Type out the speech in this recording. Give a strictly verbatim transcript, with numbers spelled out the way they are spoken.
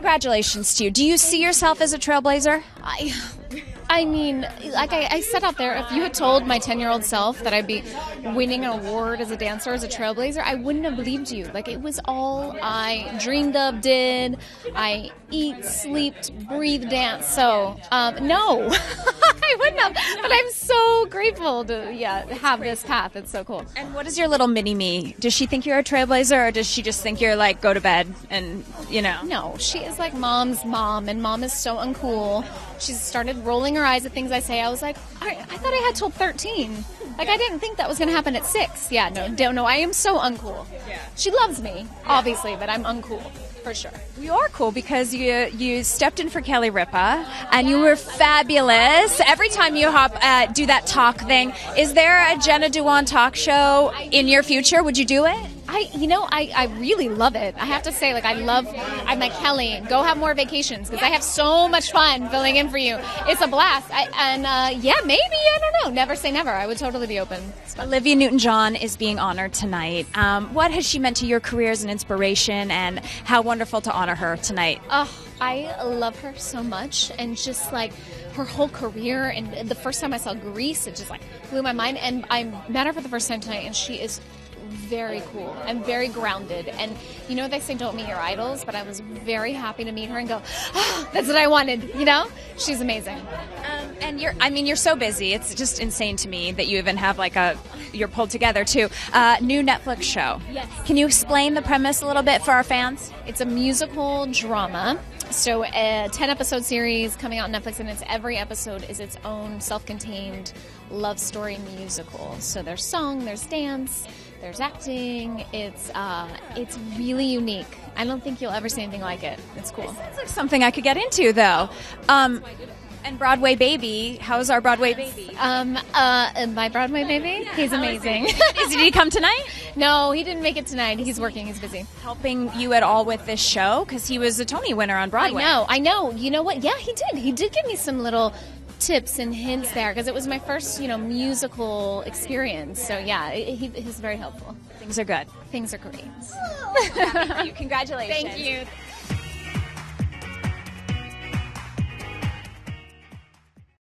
Congratulations to you. Do you see yourself as a trailblazer? I, I mean, like I, I said out there, if you had told my ten-year-old self that I'd be winning an award as a dancer, as a trailblazer, I wouldn't have believed you. Like, it was all I dreamed of, did. I eat, sleep, breathe, dance. So, um, no, I wouldn't have. But I'm so grateful to yeah have this path. It's so cool. And what is your little mini-me? Does she think you're a trailblazer, or does she just think you're, like, go to bed and, you know? No, she is like mom's mom, and mom is so uncool. She started rolling her eyes at things I say. I was like, I, I thought I had till thirteen. Like, I didn't think that was going to happen at six. Yeah, no, don't know. I am so uncool. She loves me, obviously, but I'm uncool. For sure. You are cool because you you stepped in for Kelly Ripa, and you were fabulous. Every time you hop uh, do that talk thing, is there a Jenna Dewan talk show in your future? Would you do it? I, you know, I, I really love it. I have to say, like, I love, I'm like, Kelly, go have more vacations, because I have so much fun filling in for you. It's a blast. I, and uh, yeah, maybe, I don't know. Never say never. I would totally be open. Olivia Newton-John is being honored tonight. Um, what has she meant to your career as an inspiration, and how wonderful to honor her tonight? Oh, I love her so much, and just like her whole career, and the first time I saw Grease, it just like blew my mind, and I met her for the first time tonight, and she is very cool and very grounded. And you know, they say don't meet your idols, but I was very happy to meet her and go, oh, that's what I wanted, you know? She's amazing. Um, and you're, I mean, you're so busy. It's just insane to me that you even have like a, you're pulled together too. Uh, new Netflix show. Yes. Can you explain the premise a little bit for our fans? It's a musical drama. So a ten-episode series coming out on Netflix, and it's every episode is its own self-contained love story musical. So there's song, there's dance, there's acting. It's uh, it's really unique. I don't think you'll ever see anything like it. It's cool. It sounds like something I could get into, though. Um, and Broadway Baby, how's our Broadway Baby? Um, uh, my Broadway Baby, he's amazing. Did he come tonight? No, he didn't make it tonight. He's working. He's busy. Helping you at all with this show? Because he was a Tony winner on Broadway. I know. I know. You know what? Yeah, he did. He did give me some little tips and hints there, because it was my first, you know, musical experience. So yeah, he, he's very helpful. Things are good. Things are great. Congratulations. Thank you.